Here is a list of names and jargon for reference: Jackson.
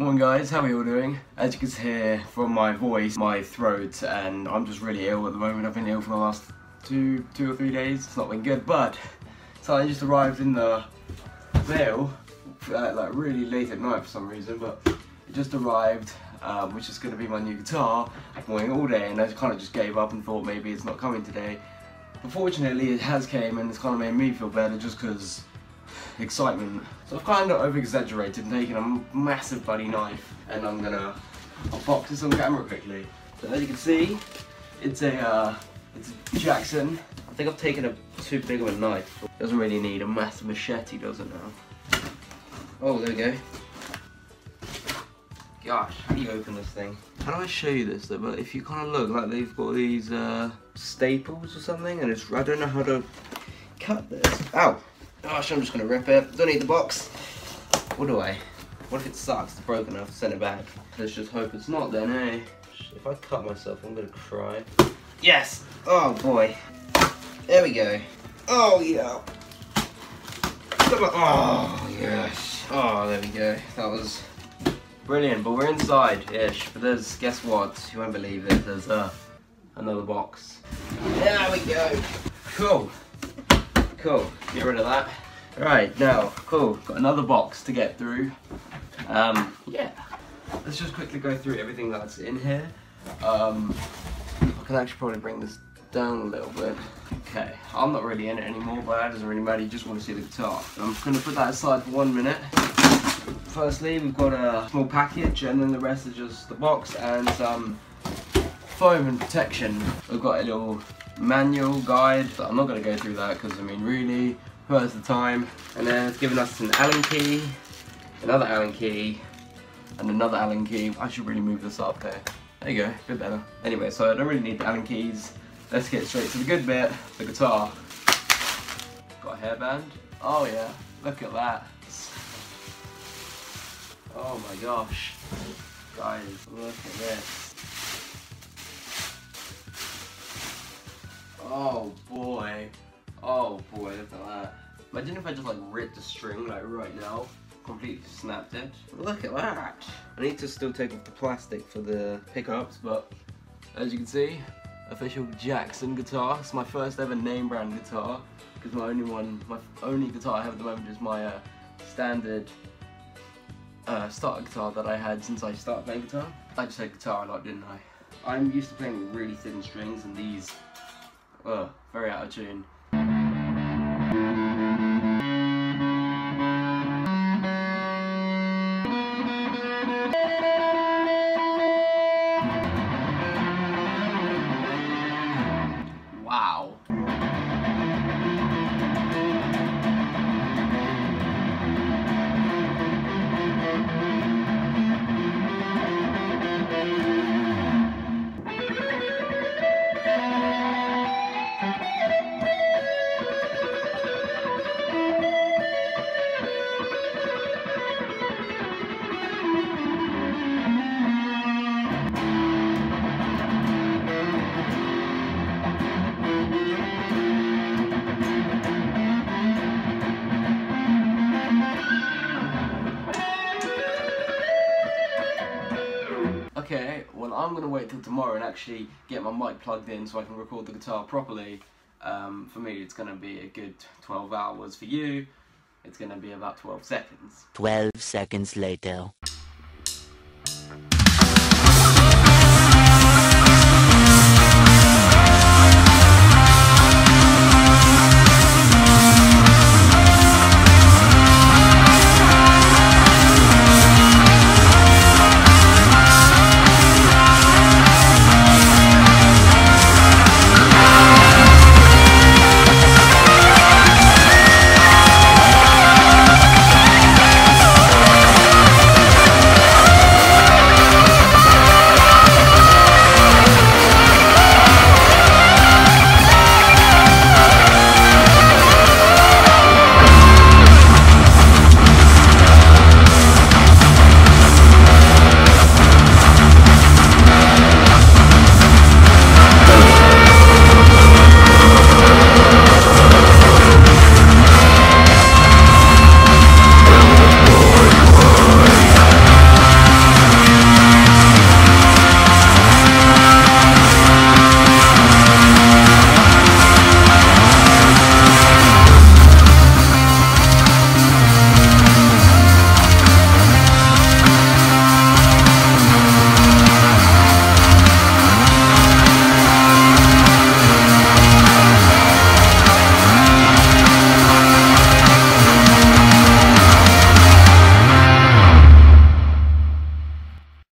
Morning guys, how are you all doing? As you can hear from my voice, my throat, and I'm just really ill at the moment. I've been ill for the last two or three days. It's not been good, but so I just arrived in the mail, like really late at night for some reason, but it just arrived, which is going to be my new guitar. I've been waiting all day and I kind of just gave up and thought maybe it's not coming today. But fortunately it has came and it's kind of made me feel better just because excitement. So I've kind of over-exaggerated and taken a massive bloody knife and I'll box this on camera quickly. So as you can see, it's a Jackson. I think I've taken too big of a knife. It doesn't really need a massive machete, does it now? Oh, there we go. Gosh, how do you open this thing? How do I show you this though? But if you kind of look, like they've got these staples or something and I don't know how to cut this. Ow! Gosh, I'm just going to rip it. Don't need the box. What do I? What if it sucks? It's broken. I have to send it back. Let's just hope it's not then, eh? If I cut myself, I'm going to cry. Yes! Oh boy. There we go. Oh yeah. Oh yes. Oh, there we go. That was brilliant. But we're inside-ish. But there's, guess what? You won't believe it. There's another box. There we go. Cool. Cool, get rid of that. Right, now, cool, got another box to get through. Yeah, let's just quickly go through everything that's in here. I can actually probably bring this down a little bit. Okay, I'm not really in it anymore, but that doesn't really matter, you just want to see the guitar. I'm going to put that aside for 1 minute. Firstly, we've got a small package, and then the rest is just the box and some foam and protection. We've got a little manual guide, but I'm not going to go through that because I mean really, who has the time? And then it's given us an Allen key, another Allen key, and another Allen key. I should really move this up there. There you go, a bit better. Anyway, so I don't really need the Allen keys. Let's get straight to the good bit, the guitar. Got a hairband. Oh yeah, look at that. Oh my gosh. Guys, look at this. Oh boy, look at that. Imagine if I just like ripped a string like right now, completely snapped it. Look at that. I need to still take off the plastic for the pickups, but as you can see, official Jackson guitar. It's my first ever name brand guitar, because my only guitar I have at the moment is my standard starter guitar that I had since I started playing guitar. I just had guitar a lot, didn't I? I'm used to playing with really thin strings and these very out of tune. Wow. Okay, well I'm going to wait till tomorrow and actually get my mic plugged in so I can record the guitar properly. For me it's going to be a good 12 hours, for you it's going to be about 12 seconds. 12 seconds later.